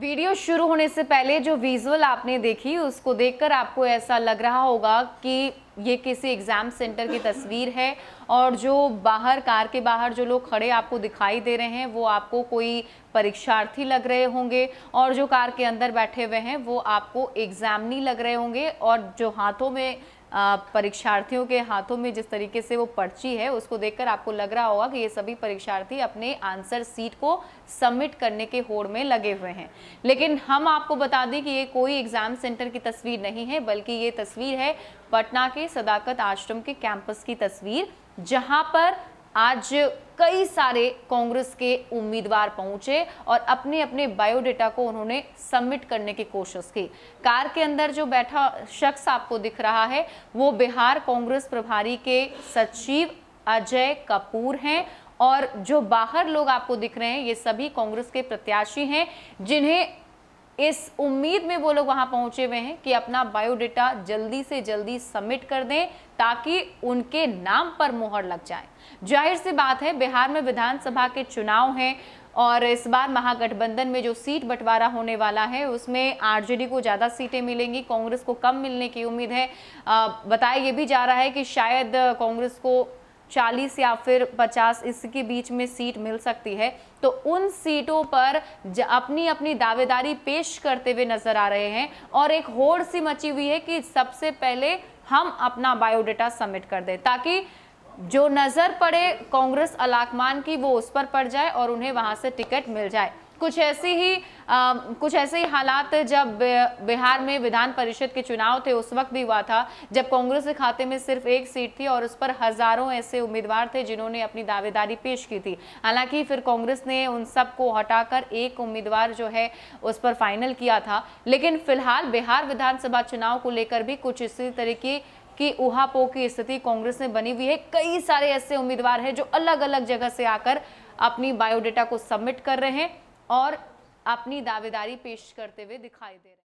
Video शुरू होने से पहले जो विजुअल आपने देखी उसको देखकर आपको ऐसा लग रहा होगा कि ये किसी एग्ज़ाम सेंटर की तस्वीर है और जो बाहर कार के बाहर जो लोग खड़े आपको दिखाई दे रहे हैं वो आपको कोई परीक्षार्थी लग रहे होंगे और जो कार के अंदर बैठे हुए हैं वो आपको एग्ज़ामिनी लग रहे होंगे और जो हाथों में परीक्षार्थियों के हाथों में जिस तरीके से वो पर्ची है उसको देखकर आपको लग रहा होगा कि ये सभी परीक्षार्थी अपने आंसर सीट को सबमिट करने के होड़ में लगे हुए हैं। लेकिन हम आपको बता दें कि ये कोई एग्ज़ाम सेंटर की तस्वीर नहीं है बल्कि ये तस्वीर है पटना के सदाकत आश्रम के कैंपस की तस्वीर, जहां पर आज कई सारे कांग्रेस के उम्मीदवार पहुंचे और अपने अपने बायोडेटा को उन्होंने सबमिट करने की कोशिश की। कार के अंदर जो बैठा शख्स आपको दिख रहा है वो बिहार कांग्रेस प्रभारी के सचिव अजय कपूर हैं और जो बाहर लोग आपको दिख रहे हैं ये सभी कांग्रेस के प्रत्याशी हैं, जिन्हें इस उम्मीद में वो लोग वहाँ पहुँचे हुए हैं कि अपना बायोडेटा जल्दी से जल्दी सबमिट कर दें ताकि उनके नाम पर मोहर लग जाए। जाहिर सी बात है बिहार में विधानसभा के चुनाव हैं और इस बार महागठबंधन में जो सीट बंटवारा होने वाला है उसमें आरजेडी को ज़्यादा सीटें मिलेंगी, कांग्रेस को कम मिलने की उम्मीद है। बताया ये भी जा रहा है कि शायद कांग्रेस को 40 या फिर 50 इसके बीच में सीट मिल सकती है, तो उन सीटों पर अपनी अपनी दावेदारी पेश करते हुए नजर आ रहे हैं और एक होड़ सी मची हुई है कि सबसे पहले हम अपना बायोडाटा सबमिट कर दें ताकि जो नज़र पड़े कांग्रेस अलाकमान की वो उस पर पड़ जाए और उन्हें वहाँ से टिकट मिल जाए। कुछ ऐसे ही हालात जब बिहार में विधान परिषद के चुनाव थे उस वक्त भी हुआ था, जब कांग्रेस के खाते में सिर्फ एक सीट थी और उस पर हजारों ऐसे उम्मीदवार थे जिन्होंने अपनी दावेदारी पेश की थी। हालांकि फिर कांग्रेस ने उन सबको हटाकर एक उम्मीदवार जो है उस पर फाइनल किया था। लेकिन फिलहाल बिहार विधानसभा चुनाव को लेकर भी कुछ इसी तरीके कि उहापोह की स्थिति कांग्रेस में बनी हुई है। कई सारे ऐसे उम्मीदवार हैं जो अलग अलग जगह से आकर अपनी बायोडाटा को सबमिट कर रहे हैं और अपनी दावेदारी पेश करते हुए दिखाई दे रहे हैं।